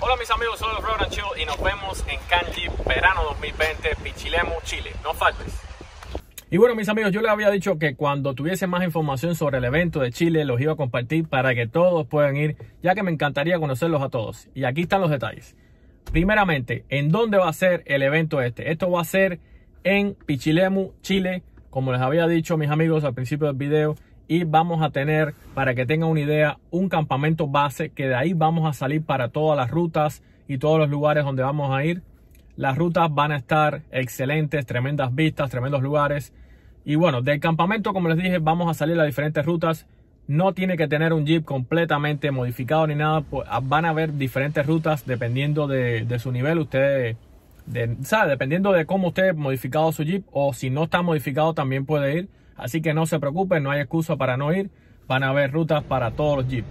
Hola mis amigos, soy Off Road N Chill y nos vemos en Camp Jeep verano 2020, Pichilemu, Chile. No faltes. Y bueno mis amigos, yo les había dicho que cuando tuviese más información sobre el evento de Chile los iba a compartir para que todos puedan ir, ya que me encantaría conocerlos a todos. Y aquí están los detalles. Primeramente, ¿en dónde va a ser el evento este? Esto va a ser en Pichilemu, Chile, como les había dicho mis amigos al principio del video. Y vamos a tener, para que tengan una idea, un campamento base, que de ahí vamos a salir para todas las rutas y todos los lugares donde vamos a ir. Las rutas van a estar excelentes, tremendas vistas, tremendos lugares. Y bueno, del campamento, como les dije, vamos a salir a diferentes rutas. No tiene que tener un Jeep completamente modificado ni nada. Van a haber diferentes rutas dependiendo de su nivel. Ustedes, dependiendo de cómo usted ha modificado su Jeep, o si no está modificado también puede ir. Así que no se preocupen, no hay excusa para no ir. Van a haber rutas para todos los Jeeps.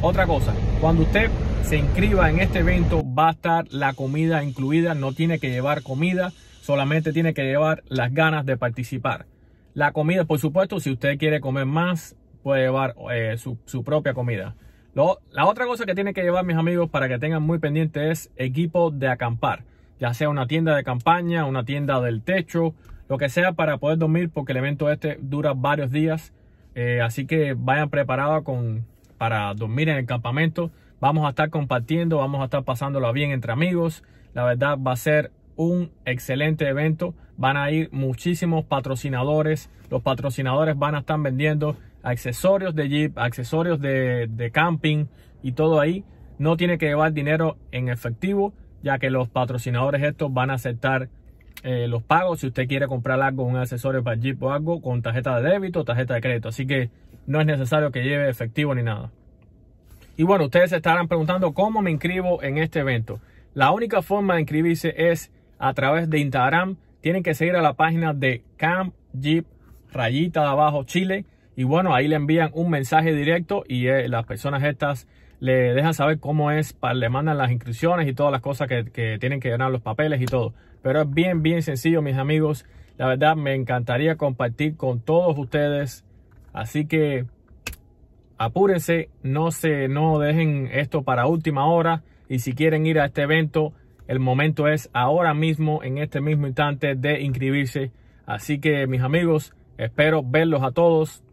Otra cosa, cuando usted se inscriba en este evento va a estar la comida incluida. No tiene que llevar comida, solamente tiene que llevar las ganas de participar. La comida, por supuesto, si usted quiere comer más, puede llevar su propia comida. La otra cosa que tiene que llevar, mis amigos, para que tengan muy pendiente, es equipo de acampar. Ya sea una tienda de campaña, una tienda del techo, lo que sea, para poder dormir, porque el evento este dura varios días. Así que vayan preparados para dormir en el campamento. Vamos a estar compartiendo, vamos a estar pasándola bien entre amigos. La verdad va a ser un excelente evento. Van a ir muchísimos patrocinadores. Los patrocinadores van a estar vendiendo accesorios de Jeep, accesorios de camping y todo ahí. No tiene que llevar dinero en efectivo, ya que los patrocinadores estos van a aceptar los pagos. Si usted quiere comprar algo, un accesorio para el Jeep o algo, con tarjeta de débito o tarjeta de crédito. Así que no es necesario que lleve efectivo ni nada. Y bueno, ustedes se estarán preguntando cómo me inscribo en este evento. La única forma de inscribirse es a través de Instagram. Tienen que seguir a la página de Camp Jeep Rayita de Abajo Chile. Y bueno, ahí le envían un mensaje directo y las personas estas le dejan saber cómo es, le mandan las inscripciones y todas las cosas que tienen que llenar, los papeles y todo. Pero es bien, bien sencillo, mis amigos. La verdad, me encantaría compartir con todos ustedes. Así que apúrense, no dejen esto para última hora. Y si quieren ir a este evento, el momento es ahora mismo, en este mismo instante, de inscribirse. Así que, mis amigos, espero verlos a todos.